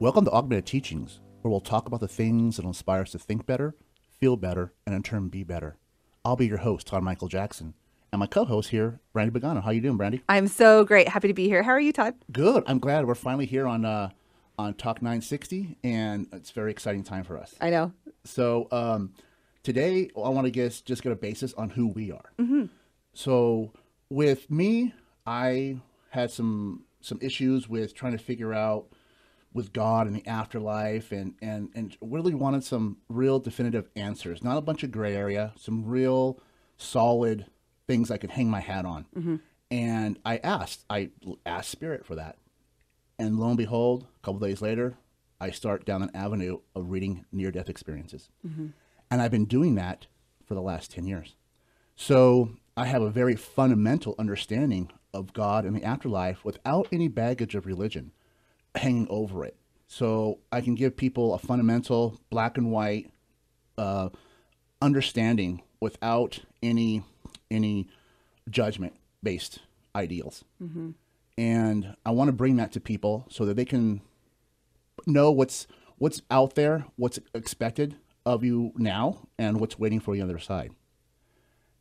Welcome to Augmented Teachings, where we'll talk about the things that will inspire us to think better, feel better, and in turn be better. I'll be your host, Todd Michael Jackson, and my co-host here, Brandi Begano. How you doing, Brandi? I'm so great. Happy to be here. How are you, Todd? Good. I'm glad we're finally here on Talk 960, and it's a very exciting time for us. I know. So today, I want to just get a basis on who we are. Mm-hmm. So with me, I had some issues with trying to figure out with God and the afterlife, and really wanted some real definitive answers, not a bunch of gray area, some real solid things I could hang my hat on. Mm-hmm. And I asked Spirit for that. And lo and behold, a couple days later, I start down an avenue of reading near-death experiences. Mm-hmm. And I've been doing that for the last 10 years. So I have a very fundamental understanding of God and the afterlife without any baggage of religion hanging over it. So I can give people a fundamental black and white understanding without any judgment based ideals. Mm-hmm. And I want to bring that to people so that they can know what's out there, what's expected of you now, and what's waiting for you on the other side.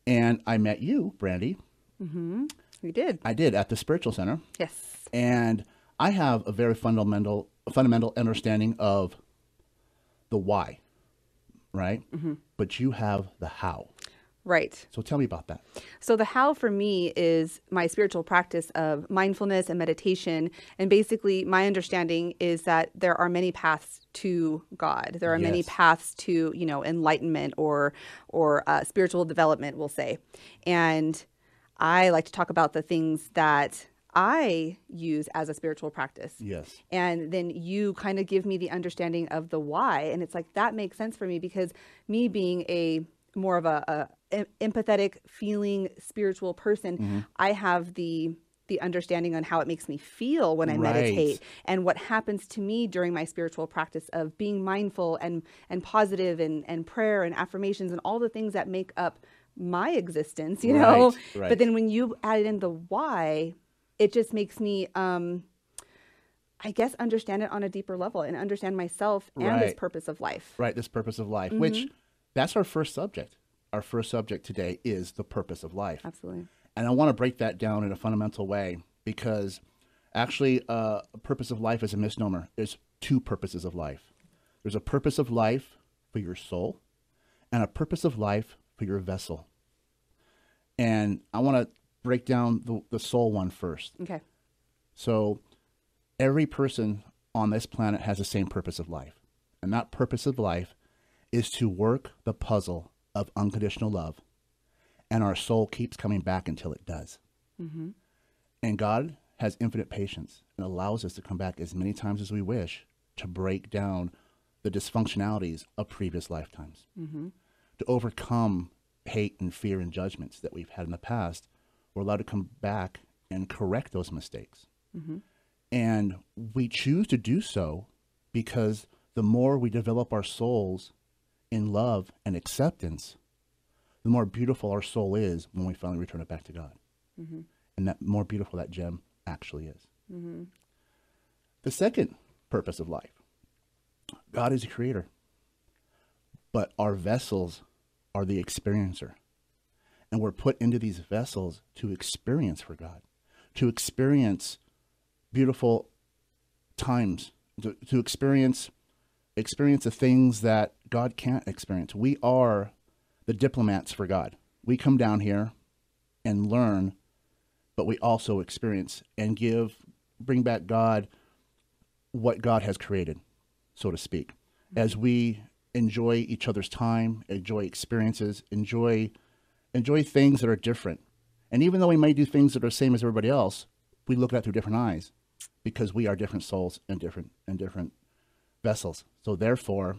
And I met you, Brandi. Mm-hmm. You did. I did, at the Spiritual Center. Yes. And I have a very fundamental understanding of the why, right? Mm-hmm. But you have the how. Right. So tell me about that. So the how for me is my spiritual practice of mindfulness and meditation. And basically my understanding is that there are many paths to God. There are many paths to, enlightenment or spiritual development, we'll say. And I like to talk about the things that I use as a spiritual practice. Yes. And then you kind of give me the understanding of the why. And it's like, that makes sense for me, because me being more of a empathetic, feeling, spiritual person, mm-hmm. I have the understanding on how it makes me feel when I meditate, and what happens to me during my spiritual practice of being mindful and positive and prayer and affirmations and all the things that make up my existence, you know? Right. But then when you add in the why, it just makes me, I guess, understand it on a deeper level and understand myself and this purpose of life. Right, this purpose of life, mm-hmm. which that's our first subject. Our first subject today is the purpose of life. Absolutely. And I want to break that down in a fundamental way, because actually purpose of life is a misnomer. There's two purposes of life. There's a purpose of life for your soul and a purpose of life for your vessel. And I want to break down the soul one first. Okay. So every person on this planet has the same purpose of life. And that purpose of life is to work the puzzle of unconditional love. And our soul keeps coming back until it does. Mm-hmm. And God has infinite patience and allows us to come back as many times as we wish to break down the dysfunctionalities of previous lifetimes, mm-hmm. to overcome hate and fear and judgments that we've had in the past. We're allowed to come back and correct those mistakes. Mm-hmm. And we choose to do so because the more we develop our souls in love and acceptance, the more beautiful our soul is when we finally return it back to God. Mm-hmm. And that more beautiful that gem actually is. Mm-hmm. The second purpose of life, God is a creator, but our vessels are the experiencer. And we're put into these vessels to experience for God, to experience beautiful times, to experience the things that God can't experience. We are the diplomats for God. We come down here and learn, but we also experience and bring back God what God has created, so to speak, mm-hmm. as we enjoy each other's time, enjoy experiences, enjoy things that are different. And even though we may do things that are the same as everybody else, we look at it through different eyes because we are different souls and different vessels. So therefore,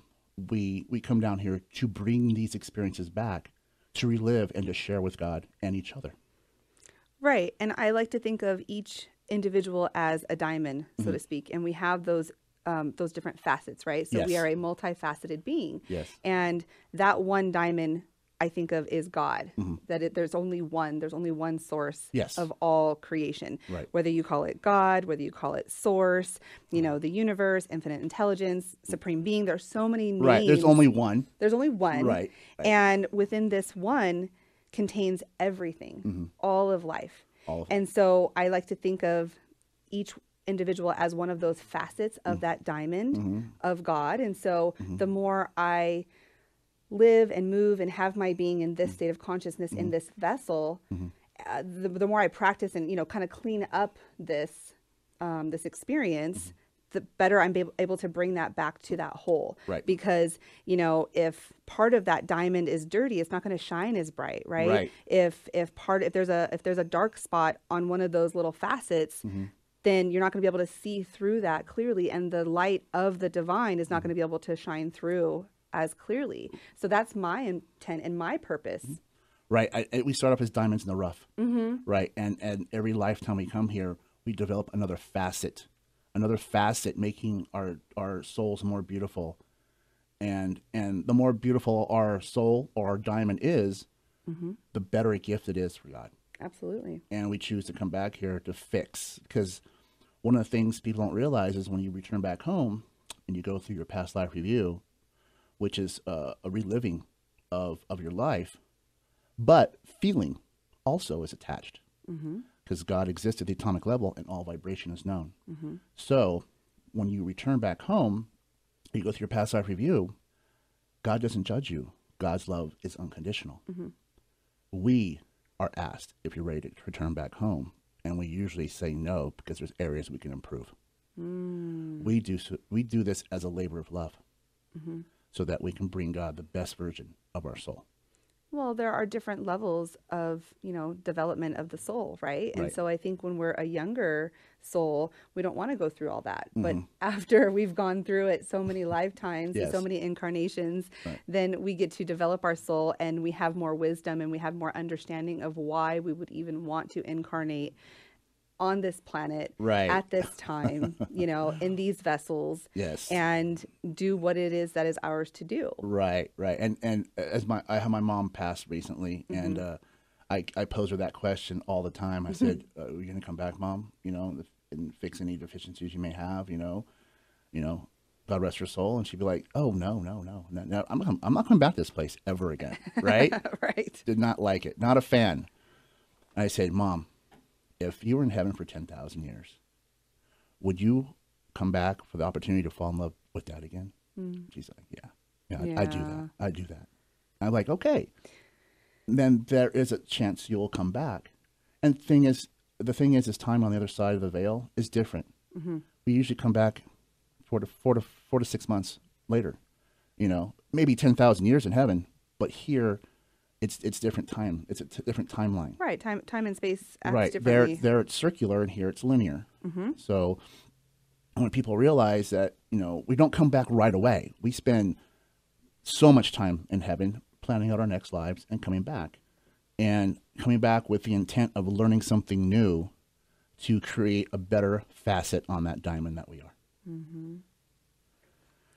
we come down here to bring these experiences back, to relive and to share with God and each other. Right. And I like to think of each individual as a diamond, so mm-hmm. to speak. And we have those different facets, right? So we are a multifaceted being. Yes. And that one diamond I think of is God, mm-hmm. that there's only one source yes. of all creation, right. whether you call it God, whether you call it source, you know, the universe, infinite intelligence, supreme being. There's so many names. Right. There's only one. Right. Right. And within this one contains everything, mm-hmm. all of life. And so I like to think of each individual as one of those facets of mm-hmm. that diamond mm-hmm. of God. And so mm-hmm. the more I live and move and have my being in this state of consciousness mm-hmm. in this vessel, mm-hmm. the more I practice and, you know, kind of clean up this this experience, mm-hmm. the better I'm able to bring that back to that whole. Right. Because, you know, if part of that diamond is dirty, it's not going to shine as bright, right? Right. If there's a dark spot on one of those little facets, mm-hmm. then you're not going to be able to see through that clearly, and the light of the divine is not going to be able to shine through as clearly. So that's my intent and my purpose. Mm-hmm. Right. We start off as diamonds in the rough. Mm-hmm. Right. And every lifetime we come here, we develop another facet, making our souls more beautiful. And the more beautiful our soul or our diamond is, mm-hmm. the better a gift it is for God. Absolutely. And we choose to come back here to fix, because one of the things people don't realize is when you return back home and you go through your past life review, which is a reliving of your life, but feeling also is attached. Mm-hmm. Because God exists at the atomic level and all vibration is known. Mm-hmm. So when you return back home, you go through your past life review, God doesn't judge you. God's love is unconditional. Mm-hmm. We are asked if you're ready to return back home. And we usually say no, because there's areas we can improve. Mm. We do this as a labor of love mm-hmm. so that we can bring God the best version of our soul. Well, there are different levels of, you know, development of the soul, right? And so I think when we're a younger soul, we don't want to go through all that. Mm-hmm. But after we've gone through it so many lifetimes, yes. and so many incarnations, right. then we get to develop our soul, and we have more wisdom and we have more understanding of why we would even want to incarnate on this planet right. at this time, you know, in these vessels, yes, and do what it is that is ours to do. Right, right. And as I had my mom passed recently, mm-hmm. and I pose her that question all the time. I mm-hmm. said, "Are you gonna come back, Mom? You know, and fix any deficiencies you may have. You know, God rest her soul." And she'd be like, "Oh no, I'm not coming back to this place ever again." Right, right. Did not like it. Not a fan. And I said, "Mom, if you were in heaven for 10,000 years, would you come back for the opportunity to fall in love with that again?" Mm. She's like, yeah. I do that. I'm like, okay. Then there is a chance you will come back. And the thing is, time on the other side of the veil is different. Mm-hmm. We usually come back 4 to 6 months later, you know, maybe 10,000 years in heaven, but here, it's different time. It's a different timeline. Right. Time and space acts right. differently. There it's circular, and here it's linear. Mm-hmm. So when people realize that, you know, we don't come back right away. We spend so much time in heaven planning out our next lives and coming back with the intent of learning something new to create a better facet on that diamond that we are. Mm-hmm.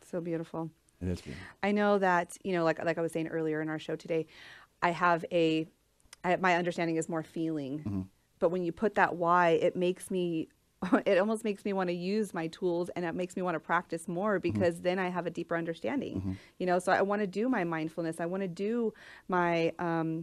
So beautiful. It is beautiful. I know that, you know, like I was saying earlier in our show today, my understanding is more feeling, mm-hmm. but when you put that why, it almost makes me want to use my tools, and it makes me want to practice more, because mm-hmm. then I have a deeper understanding, mm-hmm. you know, so I want to do my mindfulness. I want to do my,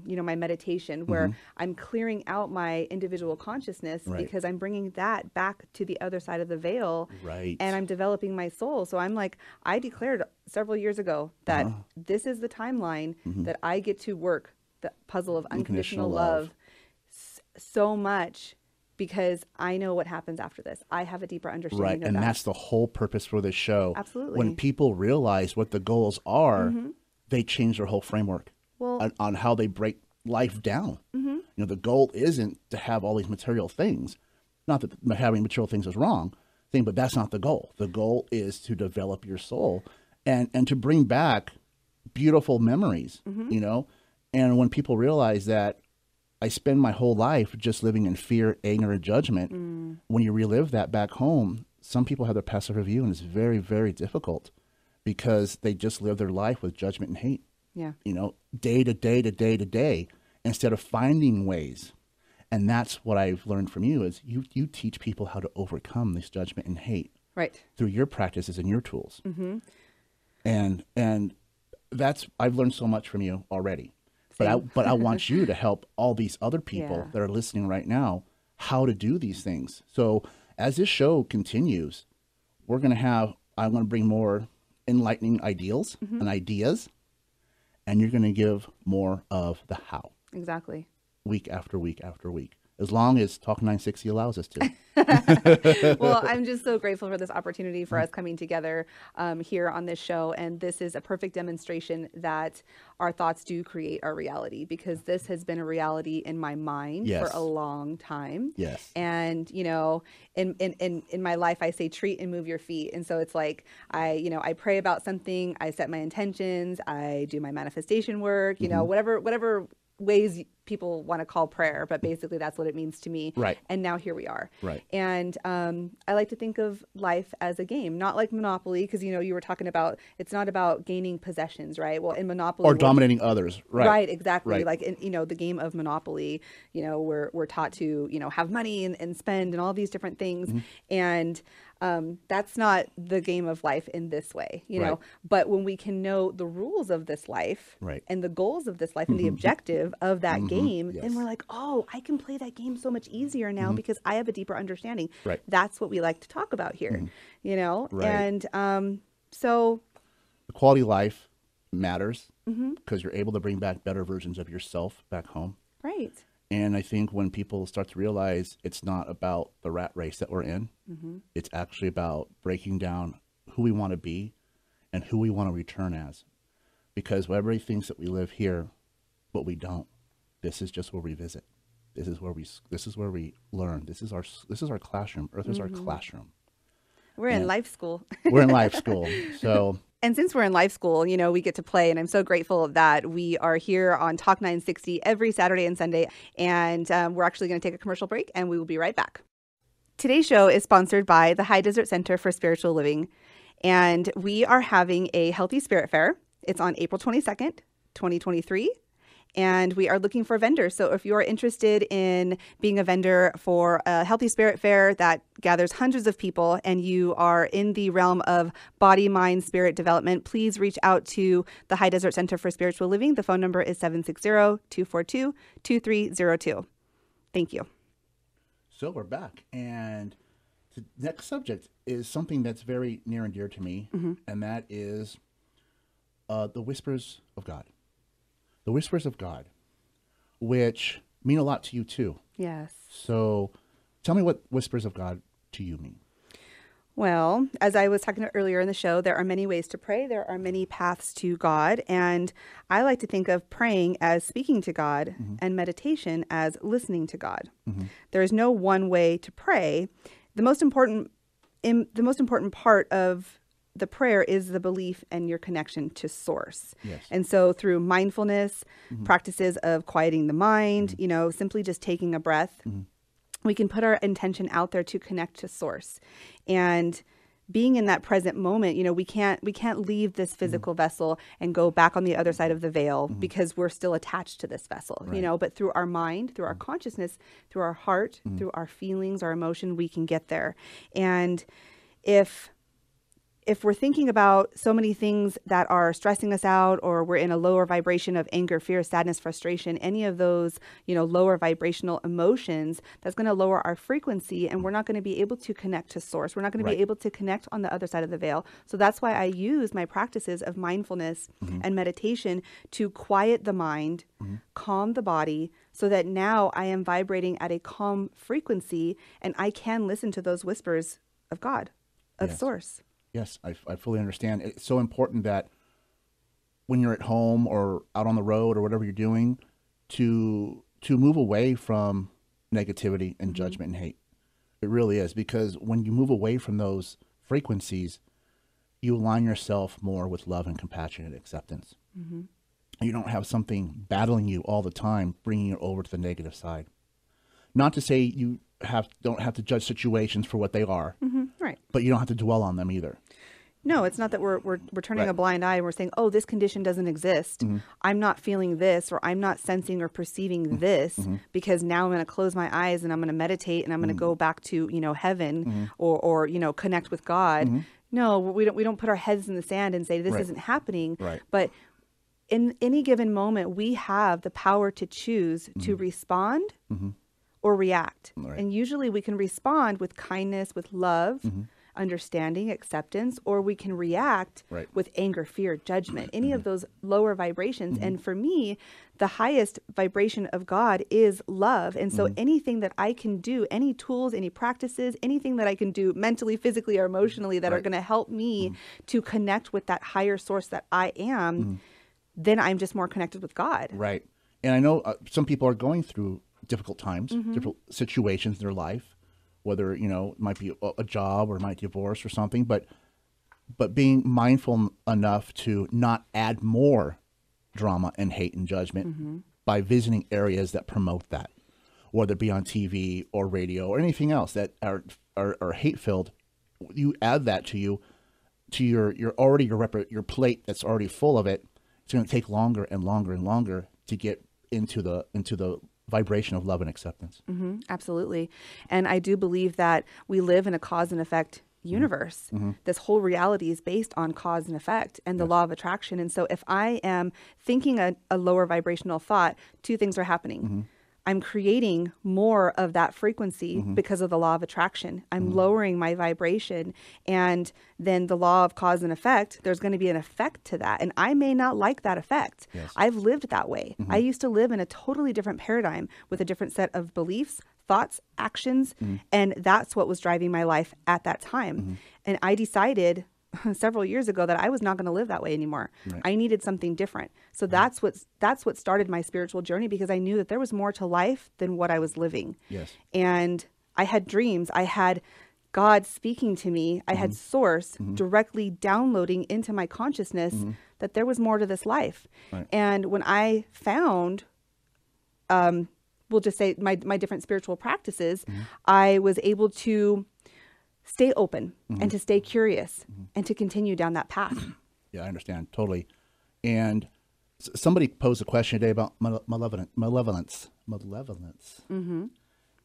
you know, my meditation, where mm-hmm. I'm clearing out my individual consciousness, right. because I'm bringing that back to the other side of the veil, right. and I'm developing my soul. So I'm like, I declared several years ago that uh-huh. this is the timeline mm-hmm. that I get to work the puzzle of unconditional love so much, because I know what happens after this. I have a deeper understanding right. of that. And that's the whole purpose for this show. Absolutely. When people realize what the goals are, mm-hmm. they change their whole framework on how they break life down. Mm-hmm. You know, the goal isn't to have all these material things. Not that having material things is wrong thing, but that's not the goal. The goal is to develop your soul and to bring back beautiful memories, mm-hmm. you know? And when people realize that, I spend my whole life just living in fear, anger, and judgment. Mm. When you relive that back home, some people have their passive review, and it's very, very difficult, because they just live their life with judgment and hate. Yeah. You know, day to day to day to day, instead of finding ways. And that's what I've learned from you is you teach people how to overcome this judgment and hate. Right. Through your practices and your tools. Mm-hmm. And that's, I've learned so much from you already. Same. But I want you to help all these other people that are listening right now how to do these things. So as this show continues, we're going to have, I'm going to bring more enlightening ideals and ideas, and you're going to give more of the how. Exactly. Week after week after week, as long as Talk 960 allows us to. Well, I'm just so grateful for this opportunity for us coming together here on this show. And this is a perfect demonstration that our thoughts do create our reality, because this has been a reality in my mind for a long time. Yes. And, you know, in my life, I say treat and move your feet. And so it's like, I pray about something, I set my intentions, I do my manifestation work, you know, whatever ways people want to call prayer, but basically that's what it means to me. Right. And now here we are. Right. And I like to think of life as a game, not like Monopoly, because, you know, you were talking about, it's not about gaining possessions, right? Well, in Monopoly. Or dominating others. Right. Right, exactly. Right. Like, in, you know, the game of Monopoly, you know, we're taught to, you know, have money and spend and all these different things. Mm-hmm. And that's not the game of life in this way, you know, but when we can know the rules of this life and the goals of this life and the objective of that game, then we're like, oh, I can play that game so much easier now because I have a deeper understanding. Right. That's what we like to talk about here, you know, and so. The quality of life matters because you're able to bring back better versions of yourself back home. Right. And I think when people start to realize it's not about the rat race that we're in, it's actually about breaking down who we want to be and who we want to return as. Because everybody thinks that we live here, but we don't. This is just where we visit. This is where we learn. This is our classroom. Earth is our classroom. We're in life school. We're in life school. So. And since we're in life school, you know, we get to play, and I'm so grateful that we are here on Talk 960 every Saturday and Sunday, and we're actually going to take a commercial break, and we will be right back. Today's show is sponsored by the High Desert Center for Spiritual Living, and we are having a Healthy Spirit Fair. It's on April 22nd, 2023. And we are looking for vendors. So if you're interested in being a vendor for a Healthy Spirit Fair that gathers hundreds of people and you are in the realm of body, mind, spirit development, please reach out to the High Desert Center for Spiritual Living. The phone number is 760-242-2302. Thank you. So we're back. And the next subject is something that's very near and dear to me. And that is the whispers of God. The whispers of God, which mean a lot to you too. Yes. So tell me what whispers of God to you mean. Well, as I was talking about earlier in the show, there are many ways to pray. There are many paths to God. And I like to think of praying as speaking to God and meditation as listening to God. There is no one way to pray. The most important part of the prayer is the belief and your connection to source. Yes. And so through mindfulness, practices of quieting the mind, you know, simply just taking a breath, we can put our intention out there to connect to source. And being in that present moment, you know, we can't leave this physical vessel and go back on the other side of the veil because we're still attached to this vessel, you know, but through our mind, through our consciousness, through our heart, through our feelings, our emotion, we can get there. And if we're thinking about so many things that are stressing us out, or we're in a lower vibration of anger, fear, sadness, frustration, any of those, you know, lower vibrational emotions, that's going to lower our frequency, and we're not going to be able to connect to source. We're not going to be able to connect on the other side of the veil. So that's why I use my practices of mindfulness and meditation to quiet the mind, calm the body, so that now I am vibrating at a calm frequency and I can listen to those whispers of God, of source. Yes, I fully understand. It's so important that when you're at home or out on the road or whatever you're doing, to move away from negativity and judgment and hate. It really is, because when you move away from those frequencies, you align yourself more with love and compassion and acceptance. You don't have something battling you all the time, bringing it over to the negative side. Not to say you don't have to judge situations for what they are, but you don't have to dwell on them either. No, it's not that we're turning a blind eye and we're saying, oh, this condition doesn't exist. Mm-hmm. I'm not feeling this, or I'm not sensing or perceiving mm-hmm. this, mm-hmm. because now I'm going to close my eyes and I'm going to meditate and I'm going to go back to, you know, heaven mm-hmm. or you know, connect with God. Mm-hmm. No, we don't put our heads in the sand and say this isn't happening. Right. But in any given moment, we have the power to choose mm-hmm. to respond mm-hmm. or react. Right. And usually we can respond with kindness, with love, mm-hmm. understanding, acceptance, or we can react with anger, fear, judgment, any of those lower vibrations. Mm-hmm. And for me, the highest vibration of God is love. And so anything that I can do, any tools, any practices, anything that I can do mentally, physically, or emotionally that are going to help me to connect with that higher source that I am, then I'm just more connected with God. Right. And I know some people are going through difficult times, difficult situations in their life, whether, you know, it might be a job or it might be divorce or something, but being mindful enough to not add more drama and hate and judgment by visiting areas that promote that, whether it be on TV or radio or anything else that are hate filled. You add that to your plate that's already full of it. It's going to take longer and longer and longer to get into the vibration of love and acceptance. Mm-hmm, absolutely. And I do believe that we live in a cause and effect universe. Mm-hmm. This whole reality is based on cause and effect and the law of attraction. And so if I am thinking a lower vibrational thought, two things are happening. Mm-hmm. I'm creating more of that frequency because of the law of attraction. I'm lowering my vibration, and then the law of cause and effect, there's going to be an effect to that. And I may not like that effect. Yes. I've lived that way. I used to live in a totally different paradigm with a different set of beliefs, thoughts, actions, and that's what was driving my life at that time. And I decided several years ago that I was not going to live that way anymore. I needed something different. So that's what started my spiritual journey, because I knew that there was more to life than what I was living. Yes. And I had dreams. I had God speaking to me. I had source directly downloading into my consciousness that there was more to this life. And when I found, we'll just say my different spiritual practices, I was able to stay open and to stay curious and to continue down that path. Yeah, I understand totally. And somebody posed a question today about malevolence.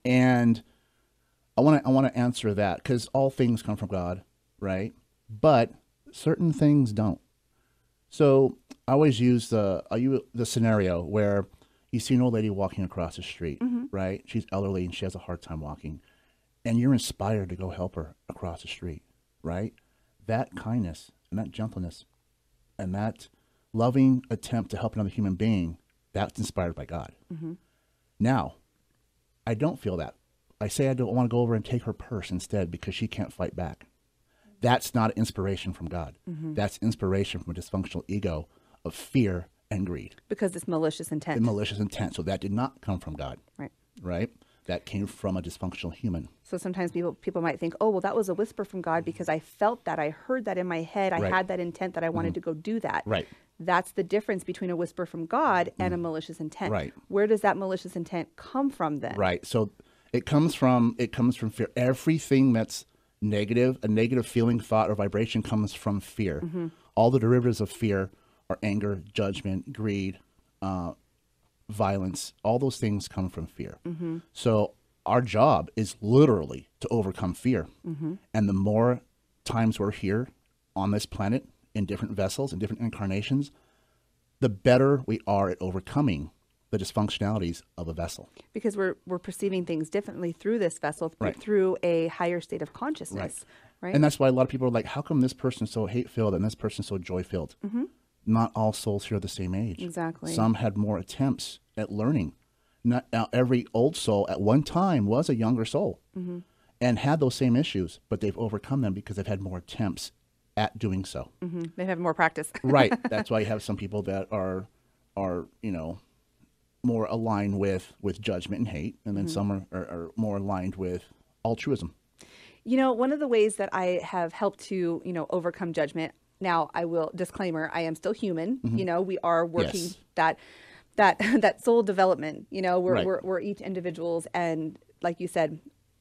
And I want to answer that, because all things come from God, right? But certain things don't. So I always use the scenario where you see an old lady walking across the street, right? She's elderly and she has a hard time walking. And you're inspired to go help her across the street, right? That kindness and that gentleness and that loving attempt to help another human being, that's inspired by God. Now, I don't feel that. I say I don't want to go over and take her purse instead because she can't fight back. That's not inspiration from God. That's inspiration from a dysfunctional ego of fear and greed. Because it's malicious intent. It's malicious intent. So that did not come from God. Right. Right? That came from a dysfunctional human. So sometimes people might think, oh, well, that was a whisper from God because I felt that. I heard that in my head. I had that intent that I wanted to go do that. Right. That's the difference between a whisper from God and a malicious intent. Right. Where does that malicious intent come from then? Right. So it comes from fear. Everything that's negative, a negative feeling, thought, or vibration comes from fear. All the derivatives of fear are anger, judgment, greed, violence, all those things come from fear. So our job is literally to overcome fear. And the more times we're here on this planet in different vessels and in different incarnations, the better we are at overcoming the dysfunctionalities of a vessel. Because we're perceiving things differently through this vessel, through a higher state of consciousness. Right. And that's why a lot of people are like, how come this person's so hate-filled and this person's so joy-filled? Not all souls here are the same age. Exactly. Some had more attempts at learning. Now, every old soul at one time was a younger soul and had those same issues, but they've overcome them because they've had more attempts at doing so. They've had more practice. Right. That's why you have some people that are you know, more aligned with judgment and hate, and then some are more aligned with altruism. You know, one of the ways that I have helped to, you know, overcome judgment. Now, I will disclaimer, I am still human. You know, we are working that soul development. You know, we're each individuals, and like you said,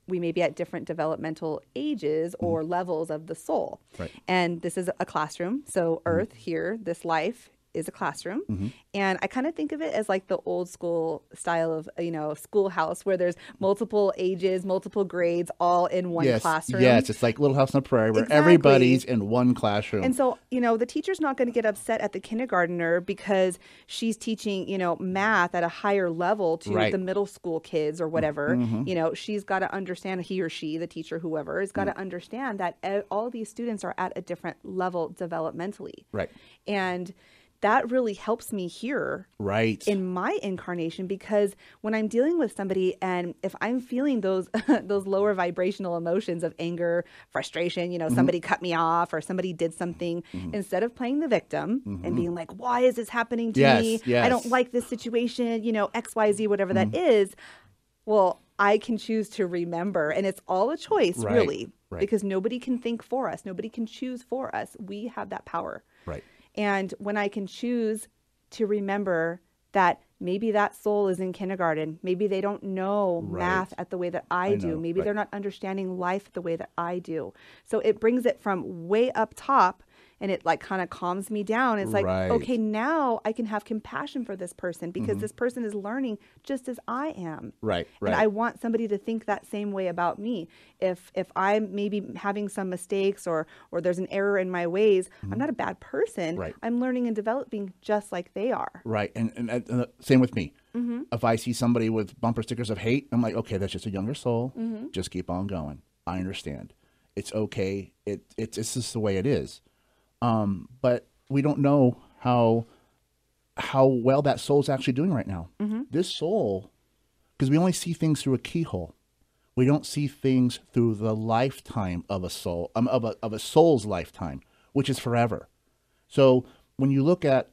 we may be at different developmental ages or levels of the soul. Right. And this is a classroom. So earth here, this life is a classroom. And I kind of think of it as like the old school style of, you know, schoolhouse where there's multiple ages, multiple grades, all in one classroom. Yes, it's like Little House on the Prairie where everybody's in one classroom. And so, you know, the teacher's not going to get upset at the kindergartner because she's teaching, you know, math at a higher level to the middle school kids or whatever. You know, she's got to understand, he or she, the teacher, whoever, has got to understand that all these students are at a different level developmentally. Right. And that really helps me here in my incarnation, because when I'm dealing with somebody and if I'm feeling those those lower vibrational emotions of anger, frustration, you know, somebody cut me off or somebody did something, instead of playing the victim and being like, why is this happening to me? I don't like this situation, you know, X, Y, Z, whatever that is. Well, I can choose to remember, and it's all a choice really, because nobody can think for us. Nobody can choose for us. We have that power. Right. And when I can choose to remember that maybe that soul is in kindergarten, maybe they don't know math at the way that I do, maybe they're not understanding life the way that I do. So it brings it from way up top and it like kind of calms me down. It's like, okay, now I can have compassion for this person because this person is learning just as I am. And I want somebody to think that same way about me. If I'm maybe having some mistakes or there's an error in my ways, I'm not a bad person. I'm learning and developing just like they are. And same with me. If I see somebody with bumper stickers of hate, I'm like, okay, that's just a younger soul. Just keep on going. I understand. It's okay. It's just the way it is. But we don't know how well that soul's actually doing right now. This soul, because we only see things through a keyhole. We don't see things through the lifetime of a soul, of a soul's lifetime, which is forever. So when you look at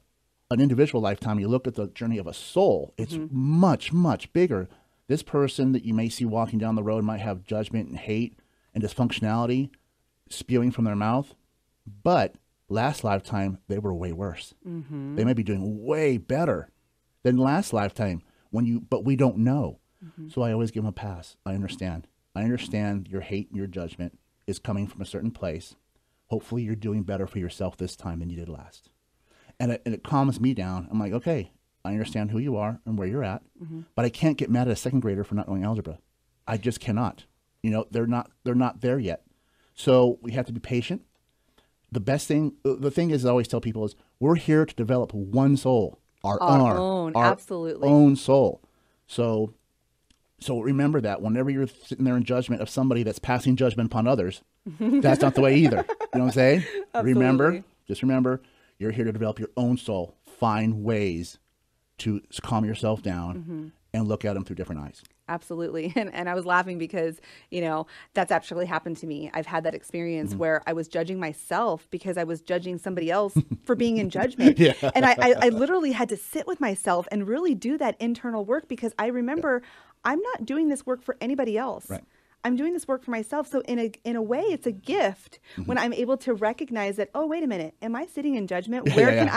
an individual lifetime, you look at the journey of a soul, it's much, much bigger. This person that you may see walking down the road might have judgment and hate and dysfunctionality spewing from their mouth, but last lifetime, they were way worse. They may be doing way better than last lifetime but we don't know. So I always give them a pass. I understand. I understand your hate and your judgment is coming from a certain place. Hopefully you're doing better for yourself this time than you did last. And it calms me down. I'm like, okay, I understand who you are and where you're at, but I can't get mad at a second grader for not knowing algebra. I just cannot. You know, they're not there yet. So we have to be patient. The thing is, I always tell people is we're here to develop one soul, our own soul. So remember that whenever you're sitting there in judgment of somebody that's passing judgment upon others, that's not the way either. You know what I'm saying? Remember, just remember, you're here to develop your own soul. Find ways to calm yourself down and look at them through different eyes. Absolutely. And I was laughing because, you know, that's actually happened to me. I've had that experience where I was judging myself because I was judging somebody else for being in judgment. And I literally had to sit with myself and really do that internal work because I remember I'm not doing this work for anybody else. I'm doing this work for myself. So in a way, it's a gift when I'm able to recognize that, oh, wait a minute, am I sitting in judgment? Where can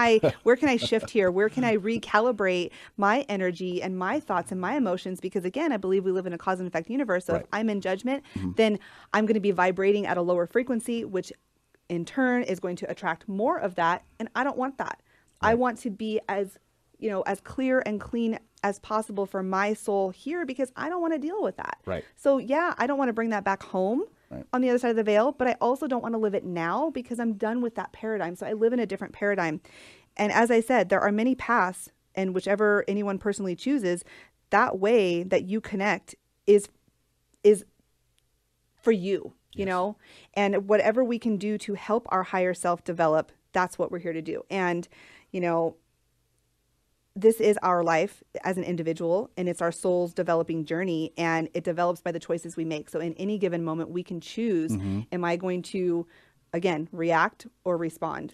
I shift here? Where can I recalibrate my energy and my thoughts and my emotions? Because again, I believe we live in a cause and effect universe. So if I'm in judgment, then I'm going to be vibrating at a lower frequency, which in turn is going to attract more of that. And I don't want that. I want to be as clear and clean as possible for my soul here because I don't want to deal with that. So yeah, I don't want to bring that back home on the other side of the veil, but I also don't want to live it now because I'm done with that paradigm. So I live in a different paradigm. And as I said, there are many paths, and whichever anyone personally chooses, that way that you connect is for you, you know, and whatever we can do to help our higher self develop, that's what we're here to do. And, you know, this is our life as an individual, and it's our soul's developing journey, and it develops by the choices we make. So in any given moment, we can choose, am I going to, again, react or respond?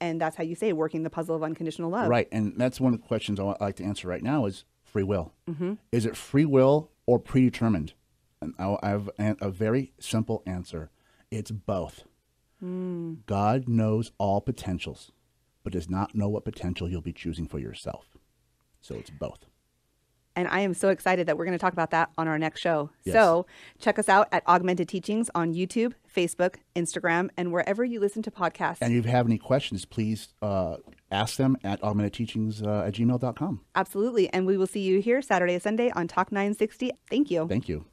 And that's how you say working the puzzle of unconditional love. And that's one of the questions I like to answer right now is free will. Is it free will or predetermined? And I have a very simple answer. It's both. God knows all potentials, but does not know what potential you'll be choosing for yourself. So it's both. And I am so excited that we're going to talk about that on our next show. Yes. So check us out at Augmented Teachings on YouTube, Facebook, Instagram, and wherever you listen to podcasts. And if you have any questions, please ask them at augmentedteachings@gmail.com. Absolutely. And we will see you here Saturday and Sunday on Talk 960. Thank you. Thank you.